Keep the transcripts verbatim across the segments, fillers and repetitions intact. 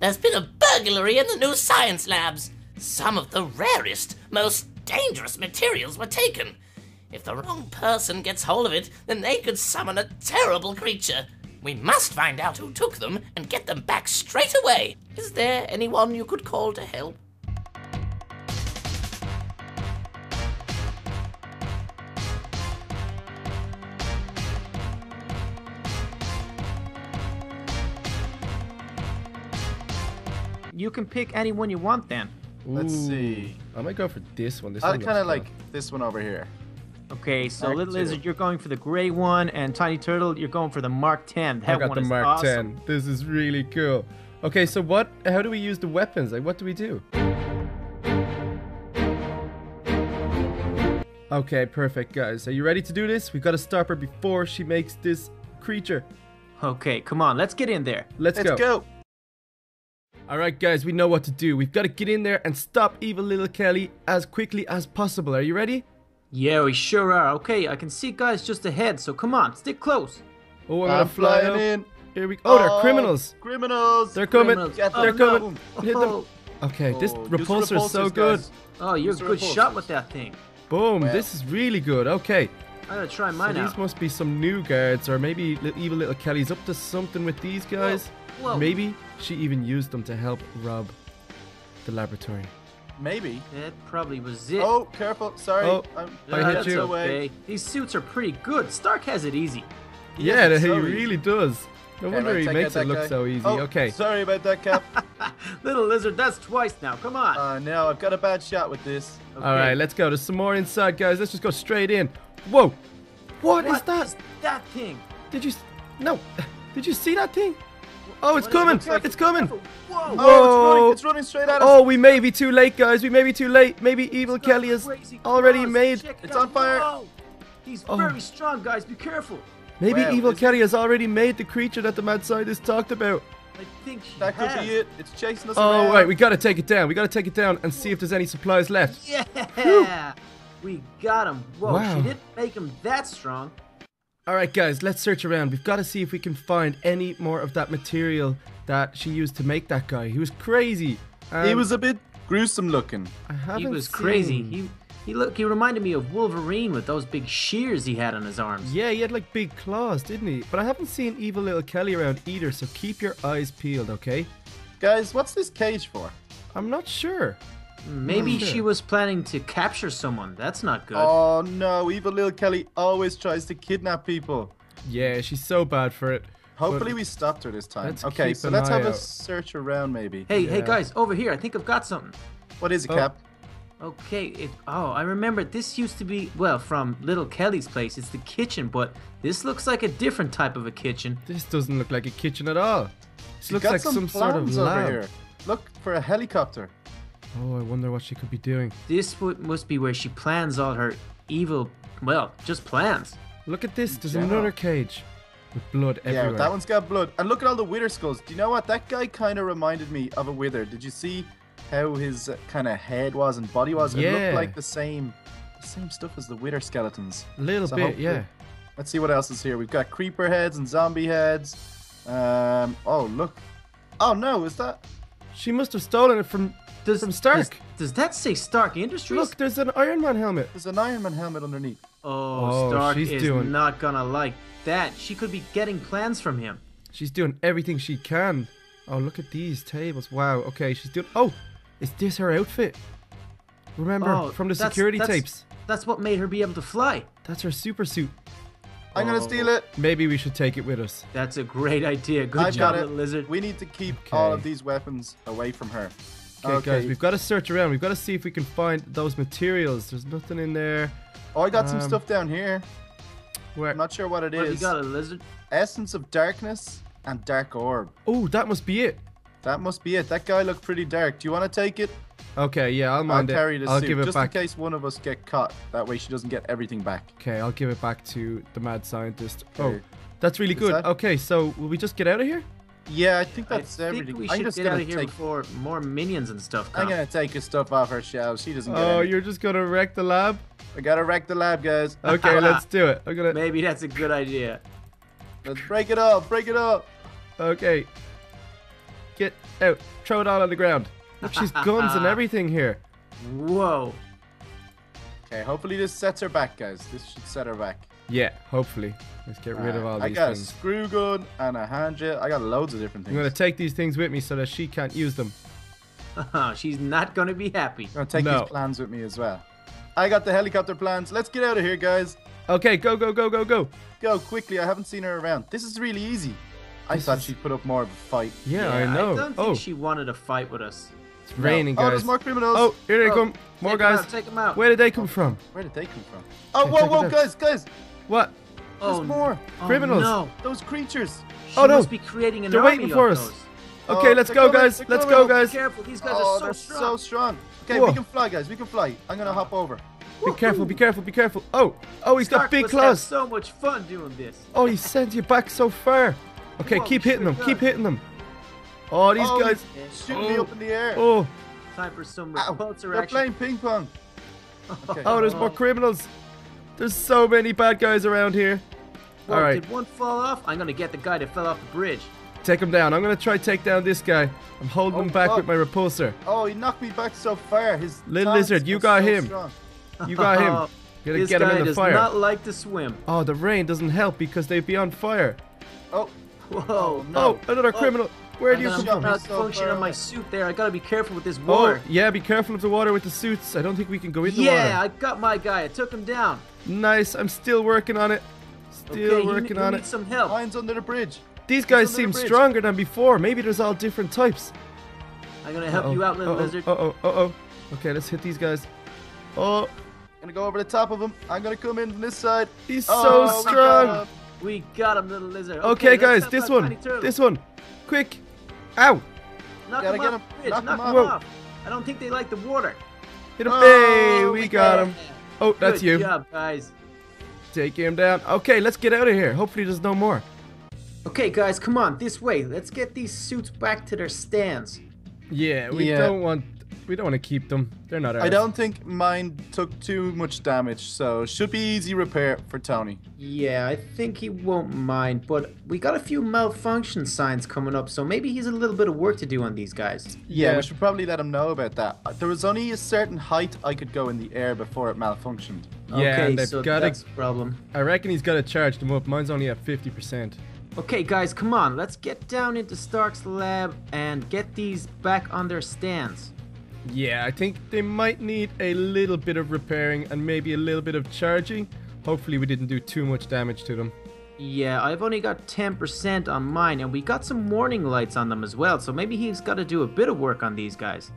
There's been a burglary in the new science labs. Some of the rarest, most dangerous materials were taken. If the wrong person gets hold of it, then they could summon a terrible creature. We must find out who took them and get them back straight away. Is there anyone you could call to help? You can pick anyone you want then. Let's Ooh. see. I might go for this one. This I kind of like this one over here. Okay, so Little Lizard, you're going for the gray one, and Tiny Turtle, you're going for the Mark ten. That I got one the is Mark awesome. ten. This is really cool. Okay, so what? How do we use the weapons? Like, what do we do? Okay, perfect, guys. Are you ready to do this? We got to stop her before she makes this creature. Okay, come on. Let's get in there. Let's, let's go. Let's go. Alright guys, we know what to do. We've got to get in there and stop Evil Little Kelly as quickly as possible. Are you ready? Yeah, we sure are. Okay, I can see guys just ahead, so come on, stick close. Oh, I'm, I'm flying fly in. Here we go. Oh, oh, they're criminals. Criminals. They're coming. Criminals. They're oh, coming. No. Hit them. Okay, oh, this repulsor is so good. Guys. Oh, you're use a good shot with that thing. Boom, well. This is really good. Okay. I gotta try mine so out. These must be some new guards, or maybe Evil Little Kelly's up to something with these guys. Whoa. Whoa. Maybe she even used them to help rob the laboratory. Maybe. That probably was it. Oh, careful. Sorry. Oh, I'm, I hit that's you. Okay. These suits are pretty good. Stark has it easy. He yeah, it so he easy. really does. No okay, wonder right, he makes it look guy. so easy. Oh, okay. Sorry about that, Cap. Little Lizard, that's twice now. Come on. Uh, now I've got a bad shot with this. Okay. All right, let's go. There's some more inside, guys. Let's just go straight in. Whoa. What, what is that? Is that thing? Did you... No. Did you see that thing? Oh, it's coming. It like? It's coming. Whoa. Whoa. Oh, it's running. It's running straight at us. Oh, we may be too late, guys. We may be too late. Maybe Evil Kelly has already cars. made... It it's out. on fire. Whoa. He's oh. very strong, guys. Be careful. Maybe well, Evil Kelly has already made the creature that the mad scientist talked about. I think she That has. could be it. It's chasing us oh, around. Oh, right. We got to take it down. We got to take it down and see if there's any supplies left. Yeah. Whew. We got him. Whoa, wow. She didn't make him that strong. Alright guys, let's search around. We've got to see if we can find any more of that material that she used to make that guy. He was crazy. Um, he was a bit gruesome looking. I haven't He was seen... crazy. He he look he reminded me of Wolverine with those big shears he had on his arms. Yeah, he had like big claws, didn't he? But I haven't seen Evil Little Kelly around either, so keep your eyes peeled, okay? Guys, what's this cage for? I'm not sure. Maybe mm-hmm. she was planning to capture someone. That's not good. Oh no, Evil Little Kelly always tries to kidnap people. Yeah, she's so bad for it. Hopefully but we stopped her this time. Okay, so let's have out. a search around maybe. Hey, yeah. hey guys, over here. I think I've got something. What is it, oh. Cap? Okay, it, oh, I remember this used to be, well, from Little Kelly's place. It's the kitchen, but this looks like a different type of a kitchen. This doesn't look like a kitchen at all. This you looks like some, some sort of lab. Over here. Look for a helicopter. Oh, I wonder what she could be doing. This must be where she plans all her evil, well, just plans. Look at this. There's yeah. another cage with blood everywhere. Yeah, that one's got blood. And look at all the wither skulls. Do you know what? That guy kind of reminded me of a wither. Did you see how his kind of head was and body was? Yeah. It looked like the same the same stuff as the wither skeletons. A little so bit, yeah. Let's see what else is here. We've got creeper heads and zombie heads. Um. Oh, look. Oh, no. Is that... She must have stolen it from... Does, from Stark. Does, does that say Stark Industries? Look, there's an Iron Man helmet. There's an Iron Man helmet underneath. Oh, oh Stark she's is doing... not gonna like that. She could be getting plans from him. She's doing everything she can. Oh, look at these tables. Wow, okay, she's doing... Oh, is this her outfit? Remember, oh, from the that's, security that's, tapes. That's what made her be able to fly. That's her super suit. I'm oh. gonna steal it. Maybe we should take it with us. That's a great idea. Good I've job, got it. Lizard. We need to keep okay. all of these weapons away from her. Okay, okay, guys, we've got to search around. We've got to see if we can find those materials. There's nothing in there. Oh, I got um, some stuff down here. Where? I'm not sure what it what is. You got a lizard? Essence of Darkness and Dark Orb. Oh, that must be it. That must be it. That guy looked pretty dark. Do you want to take it? Okay, yeah, I'll mind I'll carry it. This I'll suit, give it just back. in case one of us get caught. That way she doesn't get everything back. Okay, I'll give it back to the mad scientist. Okay. Oh, that's really is good. That? Okay, so will we just get out of here? Yeah, I think that's I everything. Think we I'm should just get gonna out of here take... before more minions and stuff come. I'm gonna take her stuff off her shelves. She doesn't. Oh, get you're just gonna wreck the lab? I gotta wreck the lab, guys. Okay, let's do it. I'm gonna. Maybe that's a good idea. Let's break it up. Break it up. Okay. Get out. Throw it all on the ground. Look, she's guns and everything here. Whoa. Okay, hopefully this sets her back, guys. This should set her back. Yeah, hopefully. Let's get all rid right. of all I these things. I got a screw gun and a hand jet. I got loads of different things. I'm going to take these things with me so that she can't use them. She's not going to be happy. I'm going to take no. these plans with me as well. I got the helicopter plans. Let's get out of here, guys. Okay, go, go, go, go, go. Go, quickly. I haven't seen her around. This is really easy. I this thought is... she'd put up more of a fight. Yeah, yeah I know. I don't think oh. she wanwanted a fight with us. It's no. raining, guys. Oh, there's more criminals. Oh, here they oh. come. More take guys. Them out, take them out. Where did they come oh. from? Where did they come from? Oh, whoa, whoa, guys, guys. What? There's oh, more. Oh, criminals. No. Those creatures. She oh, no. must be creating an They're army waiting for us. Those. Okay, oh, let's go, coming, guys. Let's go, guys. Be careful. These guys oh, are so they're strong. so strong. Okay, Whoa. we can fly, guys. We can fly. I'm going to hop over. Be careful, be careful, be careful. Oh, oh, he's Stark got big claws. so much fun doing this. Oh, he sends you back so far. Okay, Whoa, keep hitting them. Done. Keep hitting them. Oh, these oh, guys. Shooting oh. me up in the air. Oh. Time for some repulsor action. They're playing ping pong. Okay. Oh, there's more criminals. There's so many bad guys around here. Whoa, All right. Did one fall off? I'm going to get the guy that fell off the bridge. Take him down. I'm going to try to take down this guy. I'm holding oh, him back fuck. with my repulsor. Oh, he knocked me back so far. His Little Lizard, you got, so you got him. You got him. Going to get him in the fire. This guy does not like to swim. Oh, the rain doesn't help because they'd be on fire. Oh. Whoa, no. Oh, another oh. criminal. Where do you come from? I'm so function on my suit there. I got to be careful with this water. Oh, yeah, be careful of the water with the suits. I don't think we can go in the yeah, water. Yeah, I got my guy. I took him down. Nice. I'm still working on it. Still okay, working you, on you it. Need some help. Mine's under the bridge. These guys seem the stronger than before. Maybe there's all different types. I'm going to help uh -oh. you out, Little uh -oh. Lizard. Uh-oh, uh-oh. Okay, let's hit these guys. Oh. I'm going to go over the top of him. I'm going to come in from this side. He's oh, so strong. We got, we got him, Little Lizard. Okay, okay guys, this one. This one. Quick. Ow. Knock him off. Knock him off. I don't think they like the water. Hit him. Oh, hey, we got him. Oh, Good that's you. Good job, guys. Take him down. Okay, let's get out of here. Hopefully there's no more. Okay, guys, come on, this way. Let's get these suits back to their stands. Yeah, we yeah. don't want we don't want to keep them. They're not ours. I don't think mine took too much damage, so should be easy repair for Tony. Yeah, I think he won't mind, but we got a few malfunction signs coming up, so maybe he's a little bit of work to do on these guys. Yeah, yeah, we should probably let him know about that. There was only a certain height I could go in the air before it malfunctioned. Yeah, okay, so gotta, that's a problem. I reckon he's got to charge them up. Mine's only at fifty percent. Okay, guys, come on. Let's get down into Stark's lab and get these back on their stands. Yeah, I think they might need a little bit of repairing and maybe a little bit of charging. Hopefully we didn't do too much damage to them. Yeah, I've only got ten percent on mine, and we got some warning lights on them as well, so maybe he's got to do a bit of work on these guys.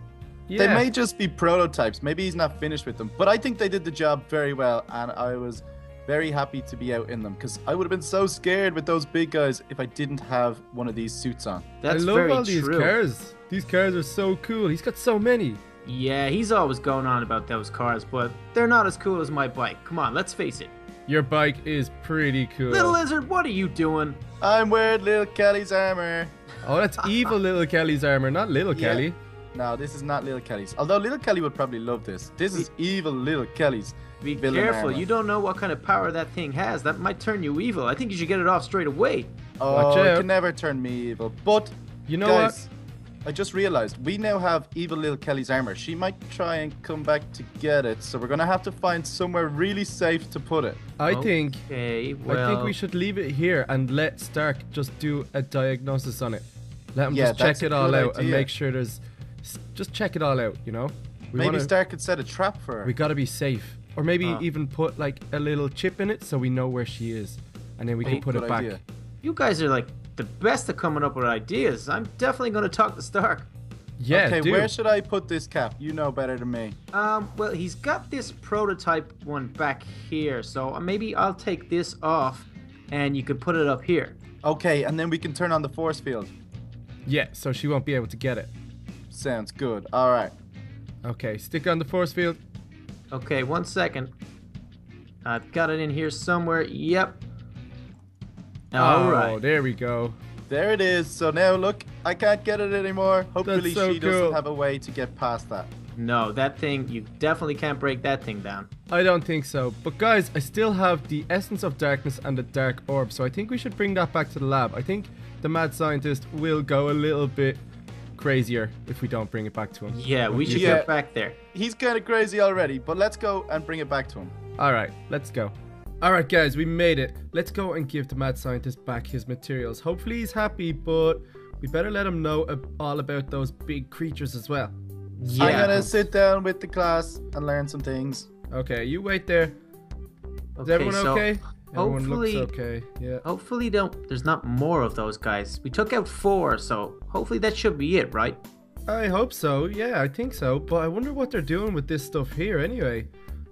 Yeah. They may just be prototypes. Maybe he's not finished with them, but I think they did the job very well, and I was very happy to be out in them, because I would have been so scared with those big guys if I didn't have one of these suits on. That's very true. I love all these cars. These cars are so cool. He's got so many. Yeah, he's always going on about those cars, but they're not as cool as my bike. Come on, let's face it. Your bike is pretty cool. Little Lizard, what are you doing? I'm wearing Little Kelly's armor. Oh, that's Evil Little Kelly's armor, not Little yeah. Kelly. No, this is not Little Kelly's. Although Little Kelly would probably love this. This is Evil Little Kelly's. Be careful. Armor. You don't know what kind of power that thing has. That might turn you evil. I think you should get it off straight away. Oh, it can never turn me evil. But, you know guys, what? I just realized we now have Evil Little Kelly's armor. She might try and come back to get it. So we're going to have to find somewhere really safe to put it. I think, okay, well. I think we should leave it here and let Stark just do a diagnosis on it. Let him yeah, just check it all out idea. and make sure there's... Just check it all out, you know? We Maybe wanna, Stark could set a trap for her. We gotta be safe. Or maybe oh. even put like a little chip in it so we know where she is. And then we Wait, can put it back. Idea. You guys are like the best at coming up with ideas. I'm definitely gonna talk to Stark. Yeah, Okay, dude. where should I put this cap? You know better than me. Um, well, he's got this prototype one back here. So maybe I'll take this off and you could put it up here. Okay, and then we can turn on the force field. Yeah, so she won't be able to get it. Sounds good. All right. Okay, stick on the force field. Okay, one second. I've got it in here somewhere. Yep. All oh, right. There we go. There it is. So now look, I can't get it anymore. Hopefully so she cool. doesn't have a way to get past that. No, that thing, you definitely can't break that thing down. I don't think so. But guys, I still have the Essence of Darkness and the Dark Orb, so I think we should bring that back to the lab. I think the mad scientist will go a little bit crazier if we don't bring it back to him. Yeah, we should yeah. get back there. He's kind of crazy already, but let's go and bring it back to him. All right, let's go. All right, guys, we made it. Let's go and give the mad scientist back his materials. Hopefully he's happy, but we better let him know all about those big creatures as well. Yeah. I'm gonna sit down with the class and learn some things. Okay, you wait there. Is okay, everyone okay? So everyone looks okay. Yeah. Hopefully don't, there's not more of those guys. We took out four, so hopefully that should be it, right? I hope so. Yeah, I think so. But I wonder what they're doing with this stuff here anyway.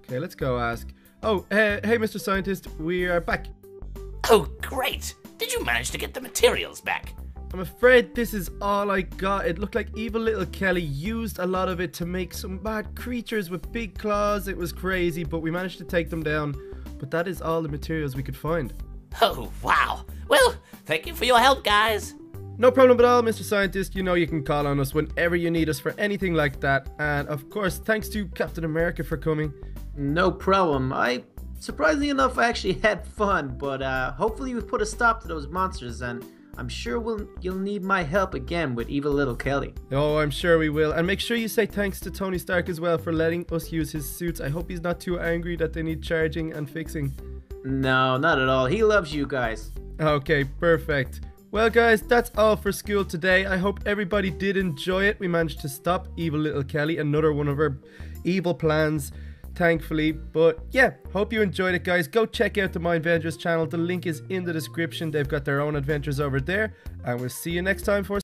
Okay, let's go ask. Oh, uh, hey, Mister Scientist, we are back. Oh, great. Did you manage to get the materials back? I'm afraid this is all I got. It looked like Evil Little Kelly used a lot of it to make some bad creatures with big claws. It was crazy, but we managed to take them down. But that is all the materials we could find. Oh, wow. Well, thank you for your help, guys. No problem at all, Mister Scientist. You know you can call on us whenever you need us for anything like that. And, of course, thanks to Captain America for coming. No problem. I, surprisingly enough, I actually had fun. But uh, hopefully we've put a stop to those monsters and... I'm sure we'll, you'll need my help again with Evil Little Kelly. Oh, I'm sure we will. And make sure you say thanks to Tony Stark as well for letting us use his suits. I hope he's not too angry that they need charging and fixing. No, not at all. He loves you guys. Okay, perfect. Well, guys, that's all for school today. I hope everybody did enjoy it. We managed to stop Evil Little Kelly, another one of her evil plans. Thankfully, but yeah, hope you enjoyed it, guys. Go check out the Mindventures channel. The link is in the description. They've got their own adventures over there, and we'll see you next time for